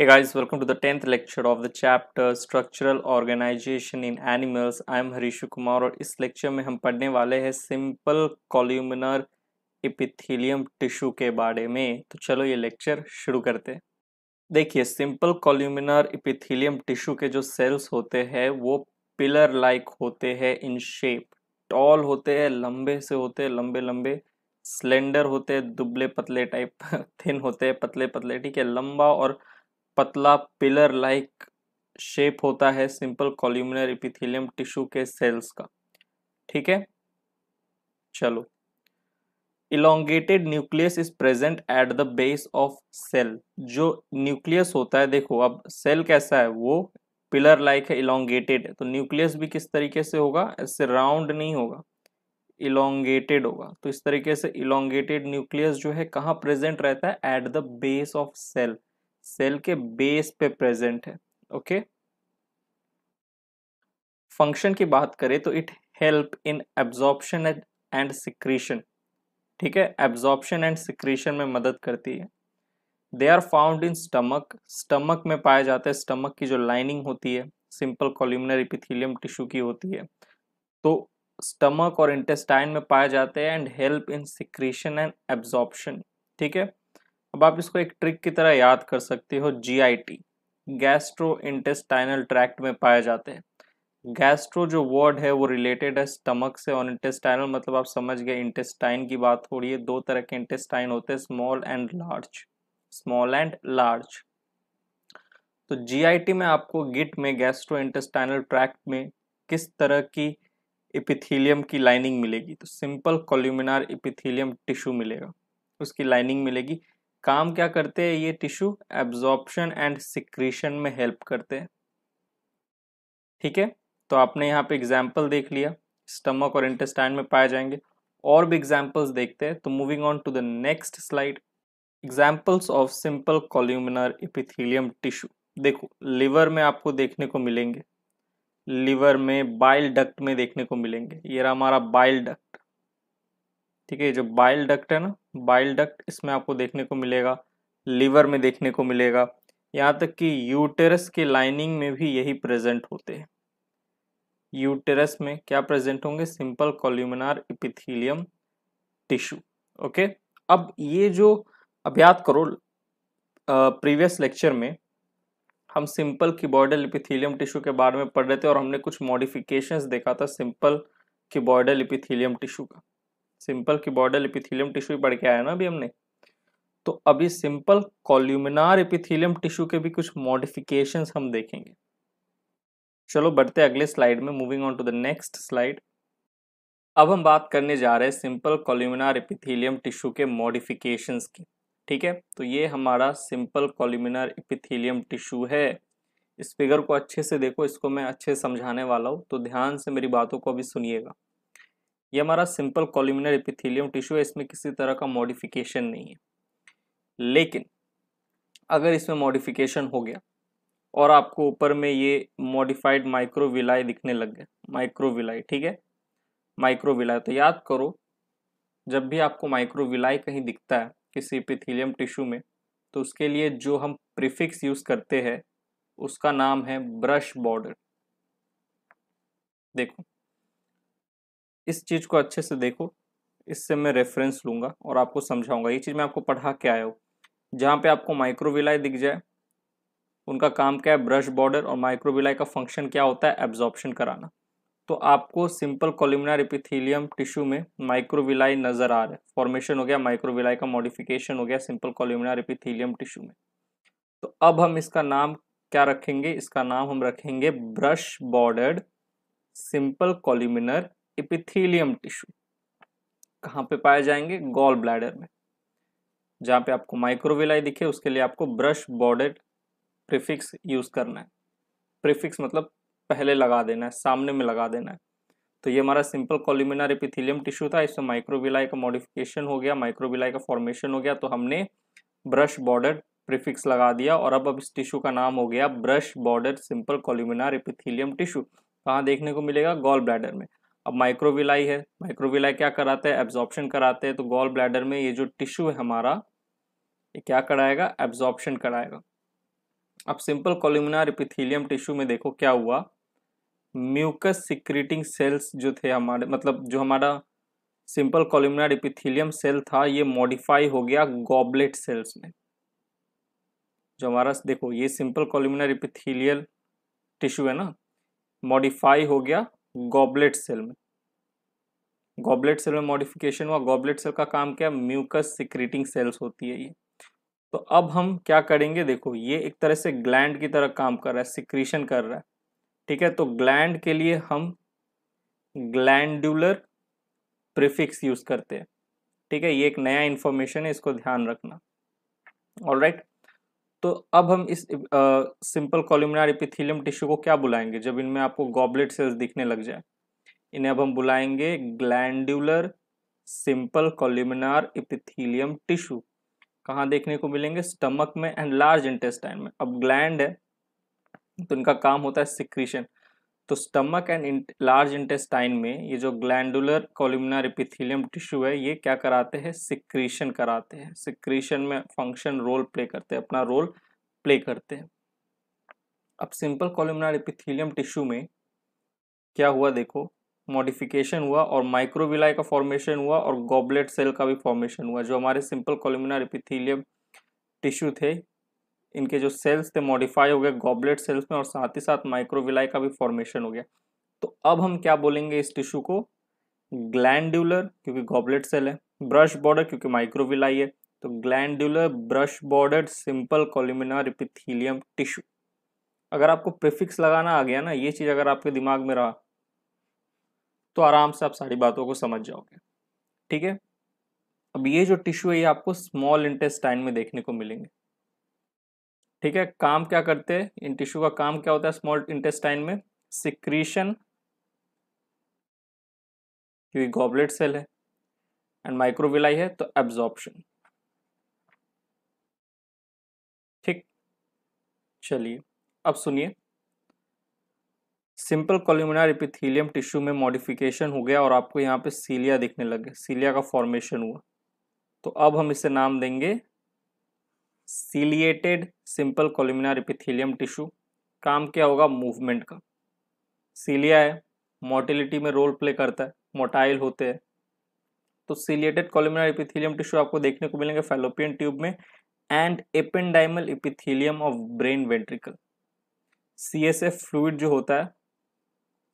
Hey guys, welcome to the 10th lecture of the chapter Structural Organization in Animals. I am Harish Kumar और इस lecture में हम पढ़ने वाले हैं simple columnar epithelium tissue के बारे में। तो चलो ये lecture शुरू करते हैं। देखिए simple columnar epithelium tissue के जो cells होते हैं वो pillar like होते हैं in shape, tall होते हैं, लंबे से होते हैं, लंबे slender होते हैं, दुबले पतले type, thin होते हैं, पतले पतले, ठीक है। लंबा और पतला पिलर लाइक शेप होता है सिंपल कॉल्यूमिनर एपिथेलियम टिश्यू के सेल्स का, ठीक है। चलो, elongated nucleus is present at the base of cell. जो न्यूक्लियस होता है, देखो अब सेल कैसा है, वो पिलर लाइक है, इलोंगेटेड, तो न्यूक्लियस भी किस तरीके से होगा, ऐसे राउंड नहीं होगा, इलोंगेटेड होगा। तो इस तरीके से इलोंगेटेड न्यूक्लियस जो है कहाँ प्रेजेंट रहता है, at the base of cell, cell के बेस पे प्रेजेंट है, ओके। फंक्शन की बात करें तो it help in absorption and secretion, ठीक है, एब्जॉर्प्शन एंड सिक्रीशन में मदद करती है। They are found in stomach, stomach में पाए जाते हैं, स्टमक की जो लाइनिंग होती है सिंपल कॉल्यूमिनर एपिथेलियम टिश्यू की होती है, तो स्टमक और इंटेस्टाइन में पाए जाते हैं and help in secretion and absorption, ठीक है। अब आप इसको एक ट्रिक की तरह याद कर सकते हो, GIT, गैस्ट्रो इंटेस्टाइनल ट्रैक्ट में पाए जाते हैं। गैस्ट्रो जो वर्ड है वो रिलेटेड है स्टमक से, और इंटेस्टाइनल मतलब आप समझ गए इंटेस्टाइन की बात हो रही है। दो तरह के इंटेस्टाइन होते हैं, small and large, small and large. तो GIT में आपको गिट में गैस्ट्रो इंटेस्टाइनल ट्रैक्ट में किस तरह की एपिथेलियम की लाइनिंग मिलेगी, तो सिंपल कॉल्यूमिनर एपिथेलियम टिश्यू मिलेगा, उसकी लाइनिंग मिलेगी। काम क्या करते हैं ये टिश्यू, एब्जॉर्प्शन एंड सिक्रीशन में हेल्प करते हैं, ठीक है। तो आपने यहाँ पे एग्जाम्पल देख लिया, स्टमक और इंटेस्टाइन में पाए जाएंगे, और भी एग्जाम्पल्स देखते हैं। तो moving on to the next slide, examples of simple columnar epithelium tissue. देखो लिवर में आपको देखने को मिलेंगे, लिवर में, बाइल डक्ट में देखने को मिलेंगे। ये रहा हमारा बाइल डक्ट, ठीक है, जो बाइल डक्ट है ना, बाइल डक्ट, इसमें आपको देखने को मिलेगा, लीवर में देखने को मिलेगा, यहाँ तक कि यूटेरस के लाइनिंग में भी यही प्रेजेंट होते हैं। यूटेरस में क्या प्रेजेंट होंगे, simple columnar epithelium tissue, okay. अब ये जो, अब याद करो प्रीवियस लेक्चर में हम सिंपल क्यूबॉइडल एपिथेलियम टिश्यू के बारे में पढ़ रहे थे, और हमने कुछ मॉडिफिकेशंस देखा था सिंपल क्यूबॉइडल एपिथेलियम टिश्यू का। सिंपल क्यूबॉइडल एपिथेलियम टिश्यू पढ़ के आया ना अभी हमने, तो अभी सिंपल कॉल्यूमिनर एपिथेलियम टिश्यू के भी कुछ मॉडिफिकेशंस हम देखेंगे। चलो बढ़ते अगले स्लाइड में, moving on to the next slide. अब हम बात करने जा रहे हैं सिंपल कॉल्यूमिनर एपिथेलियम टिश्यू के मॉडिफिकेशंस की, ठीक है। तो ये हमारा सिंपल कॉल्यूमिनर एपिथेलियम टिश्यू है। इस फिगर को अच्छे से देखो, इसको मैं अच्छे से समझाने वाला हूँ, तो ध्यान से मेरी बातों को अभी सुनिएगा। ये हमारा सिंपल कॉल्यूमिनर एपिथेलियम टिश्यू है, इसमें किसी तरह का मॉडिफिकेशन नहीं है। लेकिन अगर इसमें मॉडिफिकेशन हो गया और आपको ऊपर में ये मॉडिफाइड माइक्रोविलाई दिखने लग गए, माइक्रोविलाई, ठीक है, माइक्रोविलाई, तो याद करो जब भी आपको माइक्रोविलाई कहीं दिखता है किसी एपिथेलियम टिश्यू में, तो उसके लिए जो हम प्रीफिक्स यूज करते हैं उसका नाम है ब्रश बॉर्डर। देखो इस चीज़ को अच्छे से देखो, इससे मैं रेफरेंस लूँगा और आपको समझाऊंगा। ये चीज़ मैं आपको पढ़ा के आया हूँ। जहाँ पे आपको माइक्रोविलाई दिख जाए, उनका काम क्या है, ब्रश बॉर्डर, और माइक्रोविलाई का फंक्शन क्या होता है, एब्जॉर्प्शन कराना। तो आपको सिंपल कॉल्यूमिनर एपिथेलियम टिश्यू में माइक्रोविलाई नज़र आ रहा है, फॉर्मेशन हो गया माइक्रोविलाई का, मॉडिफिकेशन हो गया सिंपल कॉल्यूमिनर एपिथेलियम टिश्यू में। तो अब हम इसका नाम क्या रखेंगे, इसका नाम हम रखेंगे brush bordered simple columnar epithelium tissue. कहाँ पे पाए जाएंगे, गॉल ब्लैडर में। जहाँ पे आपको माइक्रोविलाई दिखे उसके लिए आपको ब्रश बॉर्डर्ड प्रीफिक्स यूज करना है। प्रीफिक्स मतलब पहले लगा देना है, सामने में लगा देना है। तो ये हमारा सिंपल कॉल्यूमिनर एपिथेलियम टिश्यू था, इसमें माइक्रोविलाई का मॉडिफिकेशन हो गया, माइक्रोविलाई का फॉर्मेशन हो गया, तो हमने ब्रश बॉर्डर्ड प्रीफिक्स लगा दिया, और अब इस टिश्यू का नाम हो गया brush bordered simple columnar epithelium tissue. कहाँ देखने को मिलेगा, गॉल ब्लैडर में। अब माइक्रोविलाई है, माइक्रोविलाई क्या कराते हैं, एब्जॉर्प्शन कराते हैं, तो गॉल ब्लैडर में ये जो टिश्यू है हमारा, ये क्या कराएगा, एब्जॉर्प्शन कराएगा। अब सिंपल कॉलम्यूनार एपिथेलियम टिश्यू में देखो क्या हुआ, म्यूकस सिक्रीटिंग सेल्स जो थे हमारे, मतलब जो हमारा सिंपल कॉलम्यूनार एपिथेलियम सेल था ये मॉडिफाई हो गया गॉबलेट सेल्स में। जो हमारा देखो ये सिंपल कॉलम्यूनार एपिथेलियल टिश्यू है ना, मॉडिफाई हो गया गॉबलेट सेल में। गॉबलेट सेल में मॉडिफिकेशन हुआ। गॉबलेट सेल का काम क्या, म्यूकस सिक्रीटिंग सेल्स होती है ये। तो अब हम क्या करेंगे, देखो ये एक तरह से ग्लैंड की तरह काम कर रहा है, सिक्रीशन कर रहा है, ठीक है। तो ग्लैंड के लिए हम ग्लैंडुलर प्रीफिक्स यूज करते हैं, ठीक है। ये एक नया इन्फॉर्मेशन है, इसको ध्यान रखना। ऑलराइट, तो अब हम इस सिंपल कॉलम्यूनार एपिथेलियम टिश्यू को क्या बुलाएंगे, जब इनमें आपको गॉबलेट सेल्स दिखने लग जाए, इन्हें अब हम बुलाएंगे glandular simple columnar epithelium tissue. कहाँ देखने को मिलेंगे, स्टमक में एंड लार्ज इंटेस्टाइन में। अब ग्लैंड है तो इनका काम होता है सिक्रीशन, तो स्टमक एंड लार्ज इंटेस्टाइन में ये जो ग्लैंडुलर कॉलम्यूनार एपिथेलियम टिश्यू है ये क्या कराते हैं, सिक्रीशन कराते हैं। सिक्रीशन में फंक्शन रोल प्ले करते हैं, अपना रोल प्ले करते हैं। अब सिंपल कॉलम्यूनार एपिथेलियम टिश्यू में क्या हुआ, देखो मॉडिफिकेशन हुआ और माइक्रोविलाई का फॉर्मेशन हुआ और गॉबलेट सेल का भी फॉर्मेशन हुआ। जो हमारे सिंपल कॉलम्यूनार एपिथेलियम टिश्यू थे इनके जो सेल्स थे मॉडिफाई हो गए गॉबलेट सेल्स में और साथ ही साथ माइक्रोविलाई का भी फॉर्मेशन हो गया। तो अब हम क्या बोलेंगे इस टिश्यू को, ग्लैंडुलर क्योंकि गॉबलेट सेल है, ब्रश बॉर्डर क्योंकि माइक्रोविलाई है, तो glandular brush border simple columnar epithelium tissue. अगर आपको प्रीफिक्स लगाना आ गया ना, ये चीज़ अगर आपके दिमाग में रहा तो आराम से आप सारी बातों को समझ जाओगे, ठीक है। अब ये जो टिश्यू है ये आपको स्मॉल इंटेस्टाइन में देखने को मिलेंगे, ठीक है। काम क्या करते हैं, इन टिश्यू का काम क्या होता है स्मॉल इंटेस्टाइन में, सिक्रीशन क्योंकि गॉबलेट सेल है एंड माइक्रोविलाई है, तो एब्जॉर्प्शन, ठीक। चलिए अब सुनिए, सिंपल कॉलम्यूनार एपिथेलियम टिश्यू में मॉडिफिकेशन हो गया और आपको यहाँ पे सीलिया दिखने लगे, सीलिया का फॉर्मेशन हुआ। तो अब हम इसे नाम देंगे ciliated simple columnar epithelium tissue. काम क्या होगा, मूवमेंट का। सीलिया है, मोटिलिटी में रोल प्ले करता है, मोटाइल होते हैं। तो सीलिएटेड कॉलम्यूनार एपिथेलियम टिश्यू आपको देखने को मिलेंगे फैलोपियन ट्यूब में and ependymal epithelium of brain ventricle. CSF fluid जो होता है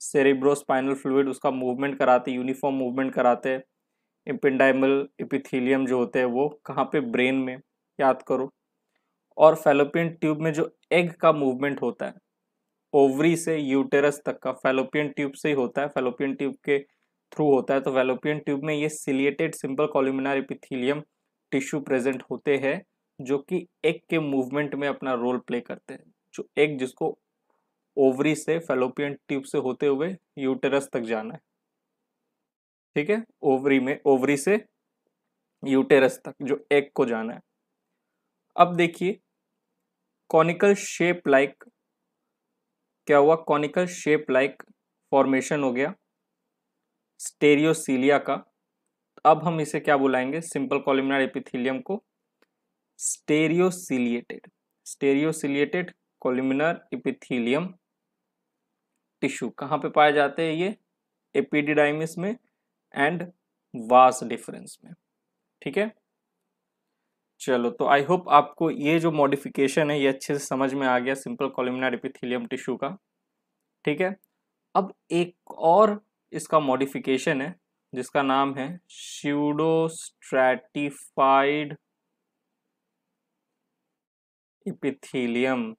सेरिब्रोस्पाइनल फ्लूइड, उसका मूवमेंट कराते, यूनिफॉर्म मूवमेंट कराते हैं। एपेंडाइमल एपिथेलियम जो होते हैं वो कहाँ पे, ब्रेन में, याद करो। और फैलोपियन ट्यूब में जो एग का मूवमेंट होता है ओवरी से यूटेरस तक का, फैलोपियन ट्यूब से ही होता है, फैलोपियन ट्यूब के थ्रू होता है। तो फैलोपियन ट्यूब में ये ciliated simple columnar epithelium tissue present होते हैं जो कि एग के मूवमेंट में अपना रोल प्ले करते हैं। जो एग जिसको ओवरी से फैलोपियन ट्यूब से होते हुए यूटेरस तक जाना है, ठीक है, ओवरी में, ओवरी से यूटेरस तक जो एग को जाना है। अब देखिए कॉनिकल शेप लाइक क्या हुआ, कॉनिकल शेप लाइक फॉर्मेशन हो गया स्टेरियोसीलिया का। अब हम इसे क्या बुलाएंगे, सिंपल कॉलम्यूनार एपिथेलियम को stereociliated, stereociliated columnar epithelium tissue. कहाँ पे पाए जाते हैं ये, एपिडिडाइमिस में एंड वास डिफरेंस में, ठीक है। चलो तो आई होप आपको ये जो मॉडिफिकेशन है ये अच्छे से समझ में आ गया सिंपल कॉलम्यूनार एपिथेलियम टिश्यू का, ठीक है। अब एक और इसका मॉडिफिकेशन है जिसका नाम है pseudostratified epithelium.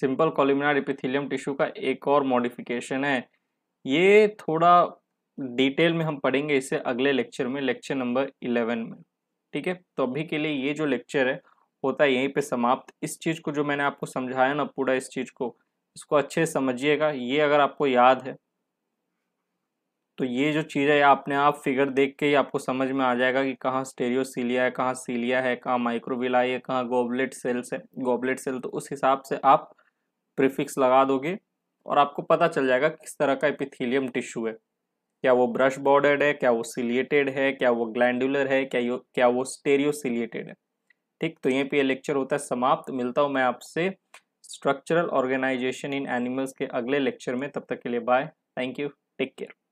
Simple columnar epithelium tissue का एक और मॉडिफिकेशन है, ये थोड़ा डिटेल में हम पढ़ेंगे इसे अगले लेक्चर में, लेक्चर नंबर 11 में, ठीक है। तो अभी के लिए ये जो लेक्चर है होता है यहीं पे समाप्त। इस चीज़ को जो मैंने आपको समझाया ना पूरा, इस चीज़ को, इसको अच्छे से समझिएगा। ये अगर आपको याद है तो ये जो चीज़ है आपने आप फिगर देख के ही आपको समझ में आ जाएगा कि कहाँ स्टेरियोसीलिया है, कहाँ सीलिया है, कहाँ माइक्रोविलाई है, कहाँ गॉबलेट सेल्स है, गॉबलेट सेल। तो उस हिसाब से आप प्रीफिक्स लगा दोगे और आपको पता चल जाएगा किस तरह का एपिथेलियम टिश्यू है, क्या वो ब्रश बॉर्डर्ड है, क्या वो सिलिएटेड है, क्या वो ग्लैंडुलर है, क्या वो स्टेरियोसिलिएटेड है, ठीक, तो यहीं पे ये लेक्चर होता है समाप्त। मिलता हूँ मैं आपसे स्ट्रक्चरल ऑर्गेनाइजेशन इन एनिमल्स के अगले लेक्चर में। तब तक के लिए bye, thank you, take care.